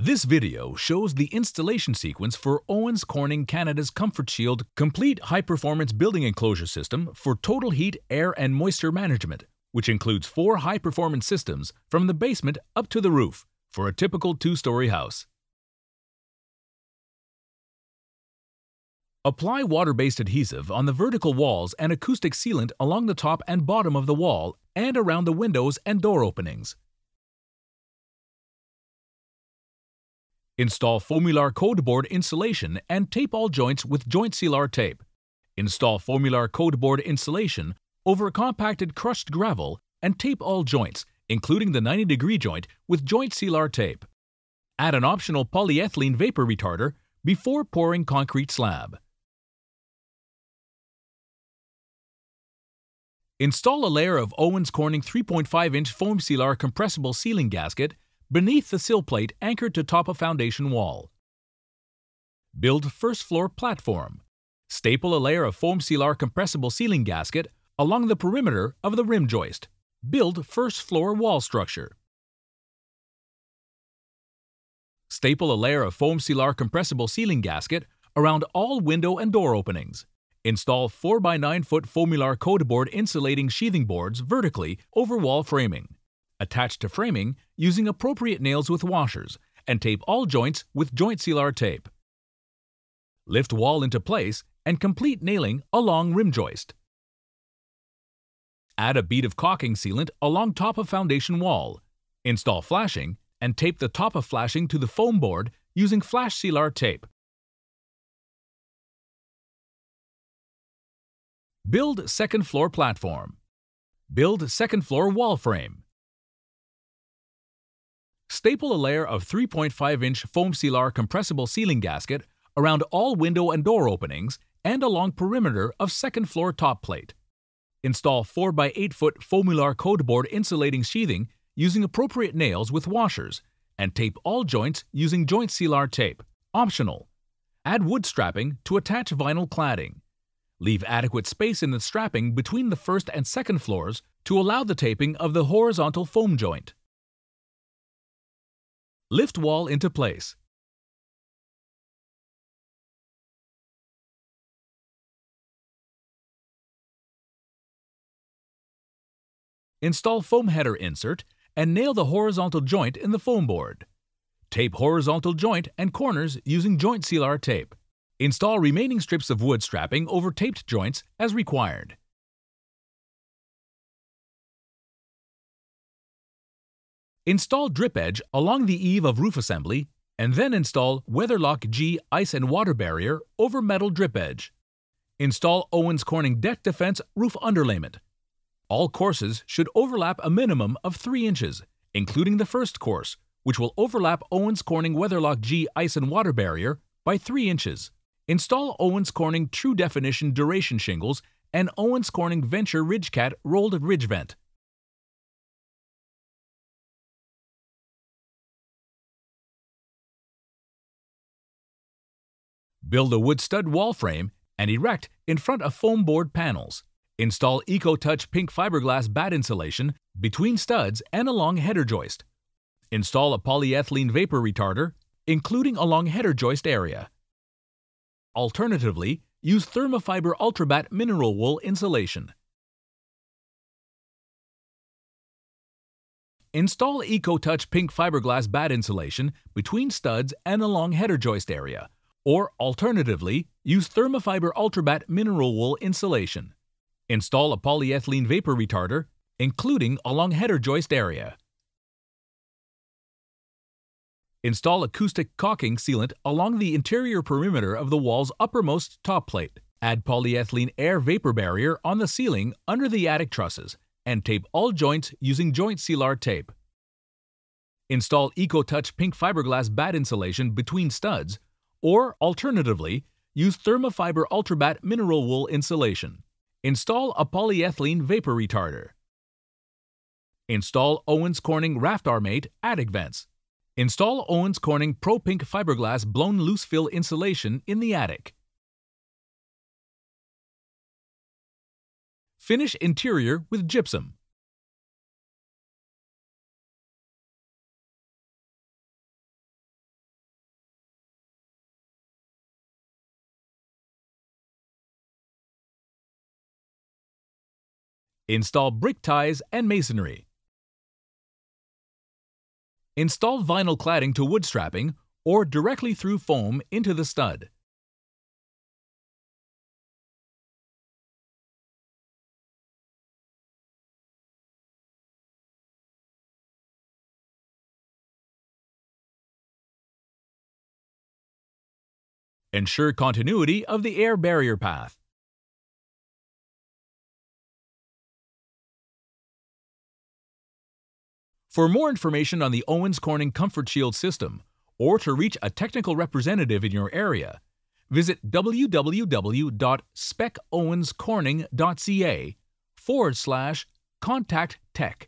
This video shows the installation sequence for Owens Corning Canada's ComfortShield Complete High-Performance Building Enclosure System for total heat, air, and moisture management, which includes 4 high-performance systems from the basement up to the roof for a typical 2-story house. Apply water-based adhesive on the vertical walls and acoustic sealant along the top and bottom of the wall and around the windows and door openings. Install FOAMULAR code board insulation and tape all joints with joint sealer tape. Install FOAMULAR code board insulation over compacted crushed gravel and tape all joints, including the 90-degree joint, with joint sealer tape. Add an optional polyethylene vapor retarder before pouring concrete slab. Install a layer of Owens Corning 3.5-inch foam sealer compressible sealing gasket beneath the sill plate anchored to top of foundation wall. Build first floor platform. Staple a layer of foam sealer compressible sealing gasket along the perimeter of the rim joist. Build first floor wall structure. Staple a layer of foam sealer compressible sealing gasket around all window and door openings. Install 4x9-foot FOAMULAR CodeBoard insulating sheathing boards vertically over wall framing. Attach to framing using appropriate nails with washers and tape all joints with joint sealer tape. Lift wall into place and complete nailing along rim joist. Add a bead of caulking sealant along top of foundation wall. Install flashing and tape the top of flashing to the foam board using flash sealer tape. Build second floor platform. Build second floor wall frame. Staple a layer of 3.5-inch foam sealer compressible sealing gasket around all window and door openings and along perimeter of second floor top plate. Install 4x8-foot FOAMULAR CodeBoard insulating sheathing using appropriate nails with washers and tape all joints using joint sealer tape. Optional. Add wood strapping to attach vinyl cladding. Leave adequate space in the strapping between the first and second floors to allow the taping of the horizontal foam joint. Lift wall into place. Install foam header insert and nail the horizontal joint in the foam board. Tape horizontal joint and corners using joint sealer tape. Install remaining strips of wood strapping over taped joints as required. Install drip edge along the eave of roof assembly and then install Weatherlock G ice and water barrier over metal drip edge. Install Owens Corning Deck Defense roof underlayment. All courses should overlap a minimum of 3 inches, including the first course, which will overlap Owens Corning Weatherlock G Ice and Water Barrier by 3 inches. Install Owens Corning True Definition Duration shingles and Owens Corning Venture Ridgecat rolled ridge vent. Build a wood stud wall frame and erect in front of foam board panels. Install EcoTouch pink fiberglass batt insulation between studs and along header joist. Install a polyethylene vapor retarder, including along header joist area. Alternatively, use Thermafiber UltraBatt mineral wool insulation. Install EcoTouch pink fiberglass batt insulation between studs and along header joist area, or alternatively, use Thermafiber UltraBatt mineral wool insulation. Install a polyethylene vapor retarder, including along header joist area. Install acoustic caulking sealant along the interior perimeter of the wall's uppermost top plate. Add polyethylene air vapor barrier on the ceiling under the attic trusses and tape all joints using joint sealer tape. Install EcoTouch pink fiberglass batt insulation between studs, or alternatively, use Thermafiber UltraBatt mineral wool insulation. Install a polyethylene vapor retarder. Install Owens Corning Raft-R-Mate attic vents. Install Owens Corning Pro Pink Fiberglass blown loose-fill insulation in the attic. Finish interior with gypsum. Install brick ties and masonry. Install vinyl cladding to wood strapping or directly through foam into the stud. Ensure continuity of the air barrier path. For more information on the Owens Corning ComfortShield system, or to reach a technical representative in your area, visit www.specowenscorning.ca/contacttech.